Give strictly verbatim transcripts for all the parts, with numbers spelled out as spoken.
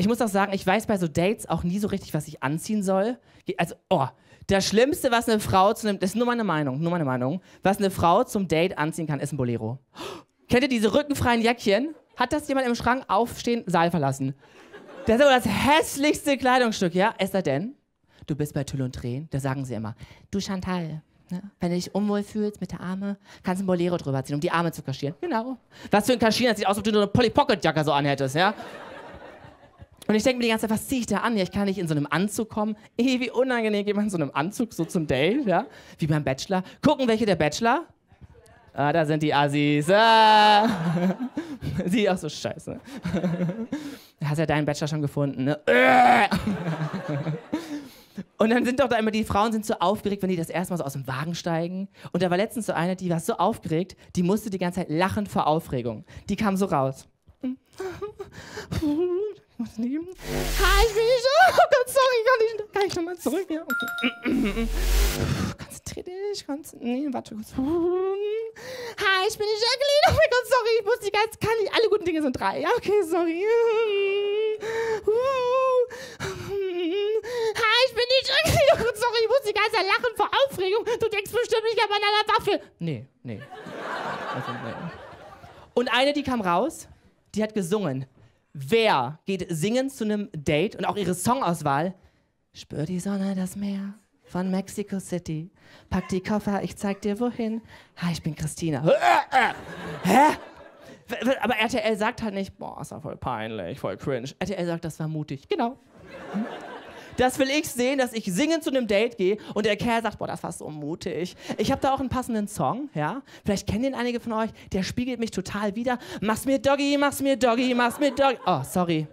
Ich muss auch sagen, ich weiß bei so Dates auch nie so richtig, was ich anziehen soll. Also, oh, das Schlimmste, was eine Frau zu einem, das ist nur meine Meinung, nur meine Meinung, was eine Frau zum Date anziehen kann, ist ein Bolero. Oh, kennt ihr diese rückenfreien Jackchen? Hat das jemand im Schrank aufstehen, Saal verlassen? Das ist aber das hässlichste Kleidungsstück, ja? Es sei denn, du bist bei Tüll und Tränen, da sagen sie immer, du Chantal, ne? Wenn du dich unwohl fühlst mit der Arme, kannst du ein Bolero drüber ziehen, um die Arme zu kaschieren. Genau. Was für ein Kaschieren, das sieht aus, als ob du nur eine Poly Pocket Jacke so anhättest, ja? Und ich denke mir die ganze Zeit, was ziehe ich da an? Ja, ich kann nicht in so einem Anzug kommen. Ey, wie unangenehm geht man in so einem Anzug so zum Date, ja? Wie beim Bachelor. Gucken, welche der Bachelor? Ah, da sind die Assis. Ah. Sieht auch so scheiße. Du hast ja deinen Bachelor schon gefunden, ne? Und dann sind doch da immer, die Frauen sind so aufgeregt, wenn die das erstmal so aus dem Wagen steigen. Und da war letztens so eine, die war so aufgeregt, die musste die ganze Zeit lachen vor Aufregung. Die kam so raus. Muss nehmen. Hi, ich bin hier. Oh Gott, sorry, kann ich, kann ich nochmal zurück? Ja, okay. Konzentrier dich, konzentrier dich. Nee, warte kurz. Hi, ich bin die Jacqueline. Oh mein Gott, sorry, ich muss die ganze, kann nicht. Alle guten Dinge sind drei. Ja, okay, sorry. Hi, ich bin die Jacqueline. Oh Gott, sorry, ich muss die ganze Zeit lachen vor Aufregung. Du denkst bestimmt, ich habe an einer Waffe. Nee, nee. Also, nee. Und eine, die kam raus, die hat gesungen. Wer geht singend zu einem Date und auch ihre Songauswahl? Spür die Sonne, das Meer von Mexico City. Pack die Koffer, ich zeig dir wohin. Hi, ich bin Christina. Hä? Aber R T L sagt halt nicht, boah, ist ja voll peinlich, voll cringe. R T L sagt, das war mutig. Genau. Das will ich sehen, dass ich singend zu einem Date gehe und der Kerl sagt, boah, das war so mutig. Ich habe da auch einen passenden Song, ja? Vielleicht kennen den einige von euch, der spiegelt mich total wider. Mach's mir Doggy, mach's mir Doggy, mach's mir Doggy. Oh, sorry.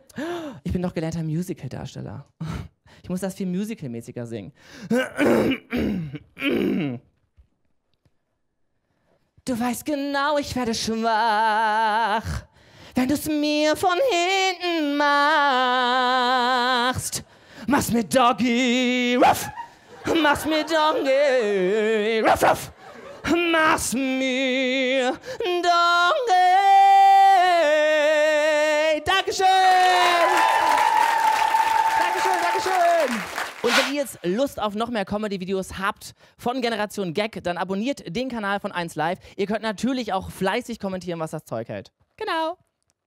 Ich bin doch gelernter Musical-Darsteller. Ich muss das viel musicalmäßiger singen. Du weißt genau, ich werde schwach, wenn du's mir von hinten machst. Mach's mir Doggy, ruff! Mach's mir Doggy, ruff, ruff! Mach's mir Doggy! Dankeschön! Dankeschön, Dankeschön! Und wenn ihr jetzt Lust auf noch mehr Comedy-Videos habt von Generation Gag, dann abonniert den Kanal von eins Live. Ihr könnt natürlich auch fleißig kommentieren, was das Zeug hält. Genau.